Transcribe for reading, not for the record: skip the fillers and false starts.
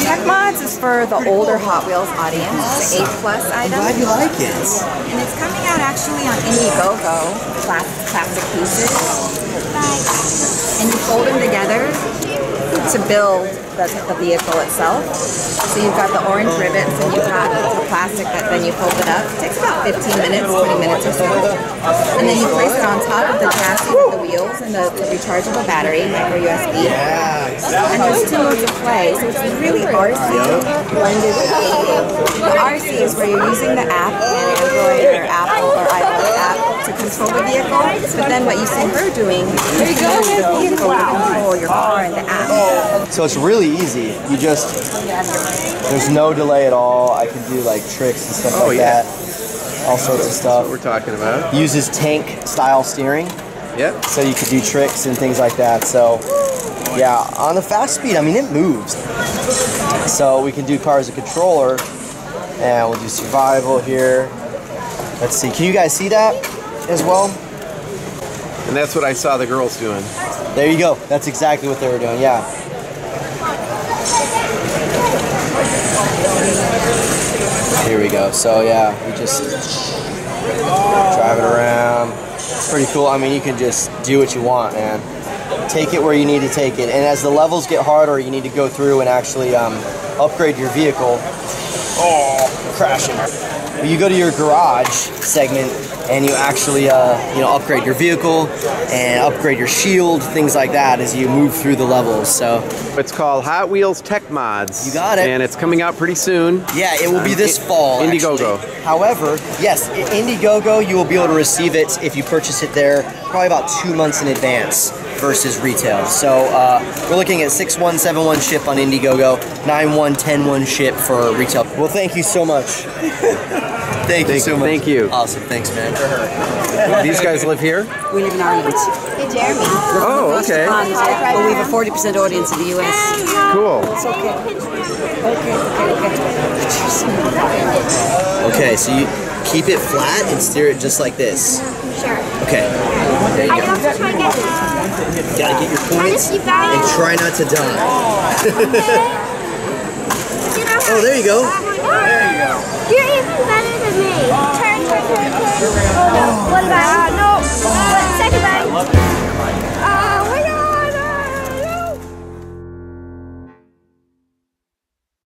Tech Mods is for the older Hot Wheels audience, the 8+ item. I'm glad you like it. And it's coming out actually on Indiegogo, plastic pieces. And you fold them together to build the vehicle itself. So you've got the orange ribbons and you've got the plastic that then you fold it up. It takes about 15 minutes, 20 minutes or so. And then you place it on top of the chassis with the wheels and the rechargeable battery, micro USB. And there's two modes of play, so it's really RC blended with gaming. The RC is where you're using the app, and Android or Apple or iPhone app, to control the vehicle. But then what you see her doing is you use the vehicle to control your car and the app. So it's really easy. You just, there's no delay at all. I can do like tricks and stuff like that. All sorts of stuff. That's what we're talking about. Uses tank style steering. Yep. So you could do tricks and things like that. So yeah, on the fast speed, I mean, it moves. So we can do cars as a controller, and we'll do survival here. Let's see, can you guys see that as well? And that's what I saw the girls doing. There you go. That's exactly what they were doing, yeah. Here we go. So yeah, we just drive it around. It's pretty cool. I mean, you can just do what you want, man. Take it where you need to take it. And as the levels get harder, you need to go through and actually upgrade your vehicle. Oh, crashing. You go to your garage segment and you actually you know, upgrade your vehicle and upgrade your shield, things like that as you move through the levels. So it's called Hot Wheels Tech Mods. You got it. And it's coming out pretty soon. Yeah, it will be this fall. Indiegogo. Actually. However, yes, Indiegogo, you will be able to receive it if you purchase it there probably about 2 months in advance versus retail. So we're looking at 6171 ship on Indiegogo, 9110 ship for retail. Well, thank you so much. thank you so much. Thank you. Awesome. Thanks, man. For her. These guys live here? We live in Ireland. Hey, Jeremy. Oh, okay. But we have a 40% audience in the U.S. Cool. It's okay. Okay. Okay, so you keep it flat and steer it just like this. Sure. Okay. There you go. I have to try and get it. You gotta get your points and try not to die. Oh, there you go. There you go. You're even better than me. Turn. Oh, no. What about? No. Second line.